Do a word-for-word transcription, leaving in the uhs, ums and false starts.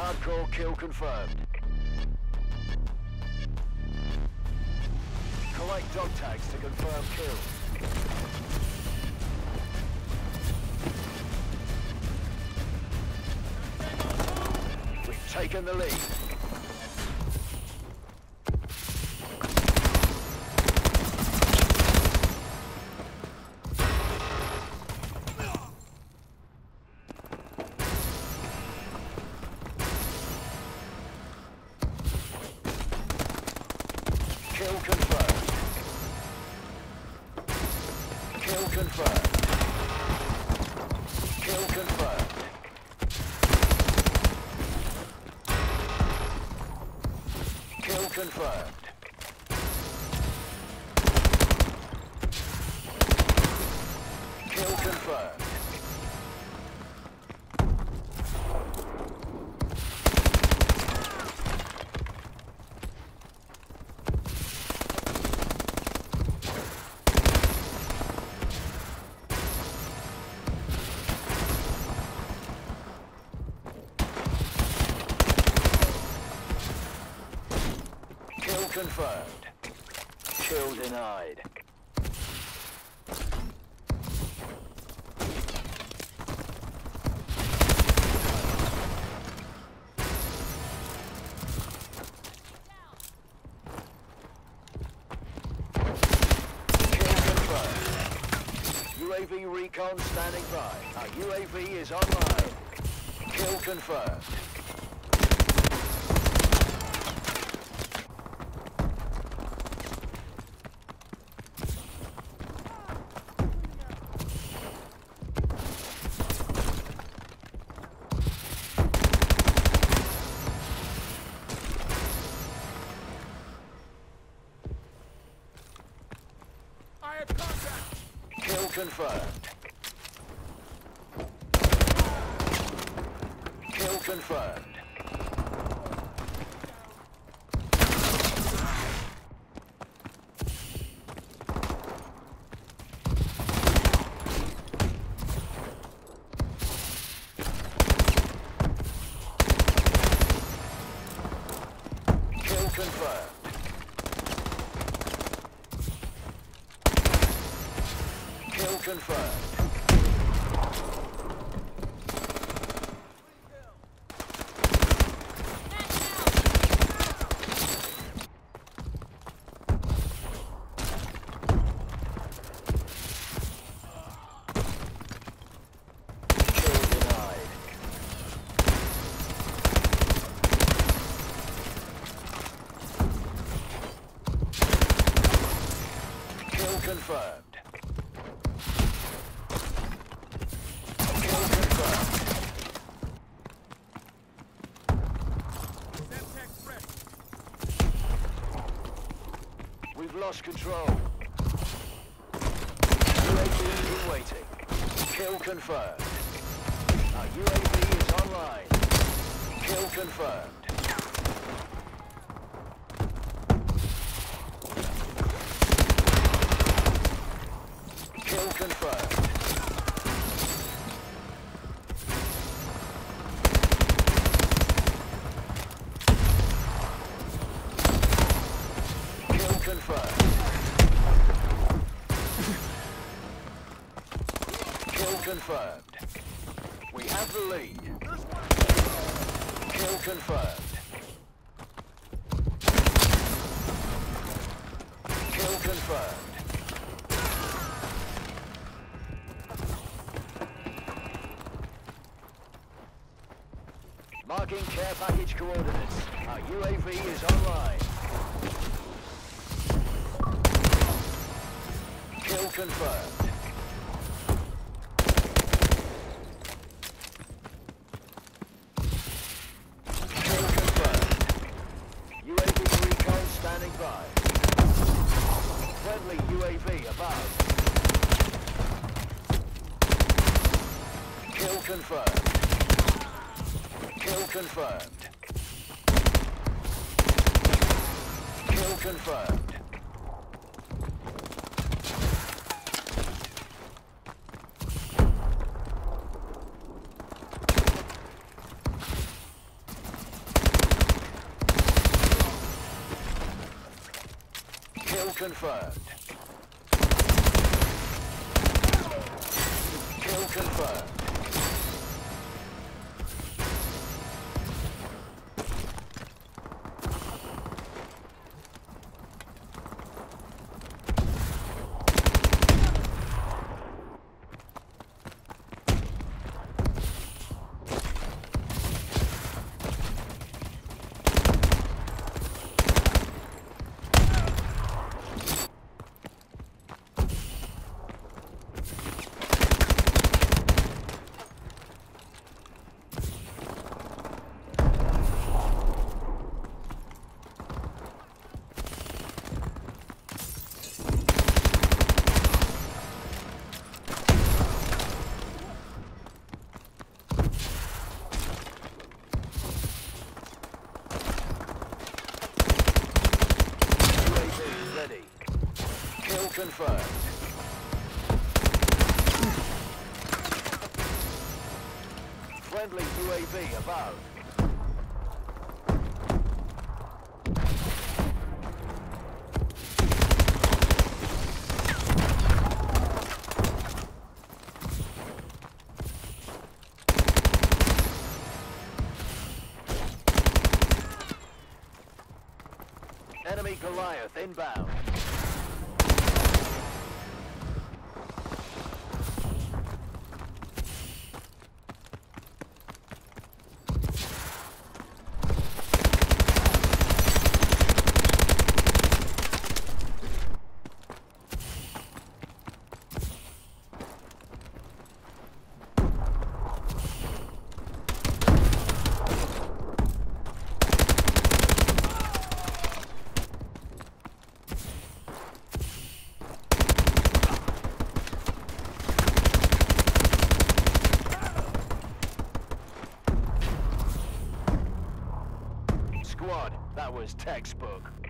Hardcore kill confirmed. Collect dog tags to confirm kill. Taken the lead. Kill confirmed. Kill confirmed. Kill confirmed. Confirmed. Kill confirmed. Confirmed. Kill denied. Kill confirmed. U A V recon standing by. Our U A V is online. Kill confirmed. Kill confirmed. Kill confirmed. Kill confirmed. Kill confirmed. Kill denied. Kill confirmed. We've lost control. U A V in waiting. Kill confirmed. Our U A V is online. Kill confirmed. Kill confirmed. Kill confirmed. Confirmed. We have the lead. Kill confirmed. Kill confirmed. Marking care package coordinates. Our U A V is online. Kill confirmed. Friendly U A V above. Kill confirmed. Kill confirmed. Kill confirmed. confirmed. Kill confirmed. Confirmed. Friendly U A V above. Enemy Goliath inbound. That was textbook.